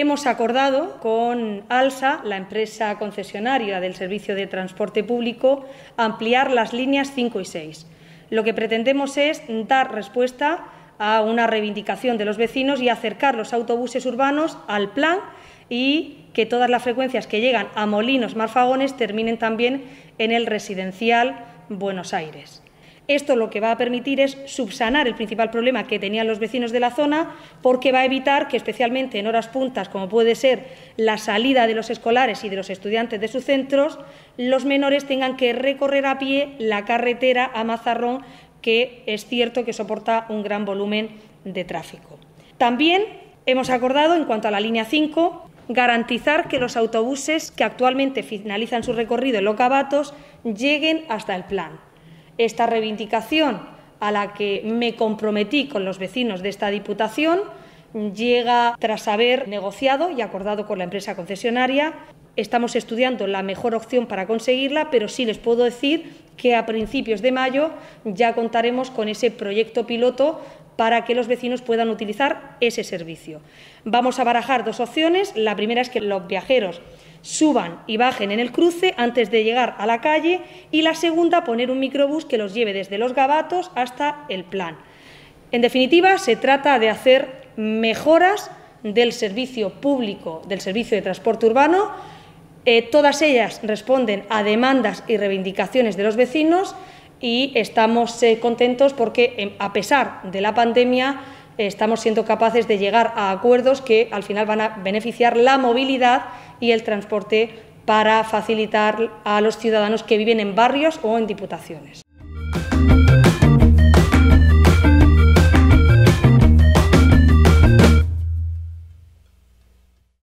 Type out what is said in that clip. hemos acordado con ALSA, la empresa concesionaria del servicio de transporte público, ampliar las líneas 5 y 6. Lo que pretendemos es dar respuesta a una reivindicación de los vecinos y acercar los autobuses urbanos al plan y que todas las frecuencias que llegan a Molinos Marfagones terminen también en el residencial Buenos Aires. Esto lo que va a permitir es subsanar el principal problema que tenían los vecinos de la zona, porque va a evitar que, especialmente en horas puntas, como puede ser la salida de los escolares y de los estudiantes de sus centros, los menores tengan que recorrer a pie la carretera a Mazarrón, que es cierto que soporta un gran volumen de tráfico. También hemos acordado, en cuanto a la línea 5, garantizar que los autobuses que actualmente finalizan su recorrido en Los Gabatos lleguen hasta El Plan. Esta reivindicación, a la que me comprometí con los vecinos de esta Diputación, llega tras haber negociado y acordado con la empresa concesionaria. Estamos estudiando la mejor opción para conseguirla, pero sí les puedo decir que a principios de mayo ya contaremos con ese proyecto piloto para que los vecinos puedan utilizar ese servicio. Vamos a barajar dos opciones. La primera es que los viajeros suban y bajen en el cruce antes de llegar a la calle, y la segunda, poner un microbús que los lleve desde Los Gabatos hasta El Plan. En definitiva, se trata de hacer mejoras del servicio público, del servicio de transporte urbano. Todas ellas responden a demandas y reivindicaciones de los vecinos, y estamos contentos porque, a pesar de la pandemia, estamos siendo capaces de llegar a acuerdos que al final van a beneficiar la movilidad y el transporte para facilitar a los ciudadanos que viven en barrios o en diputaciones.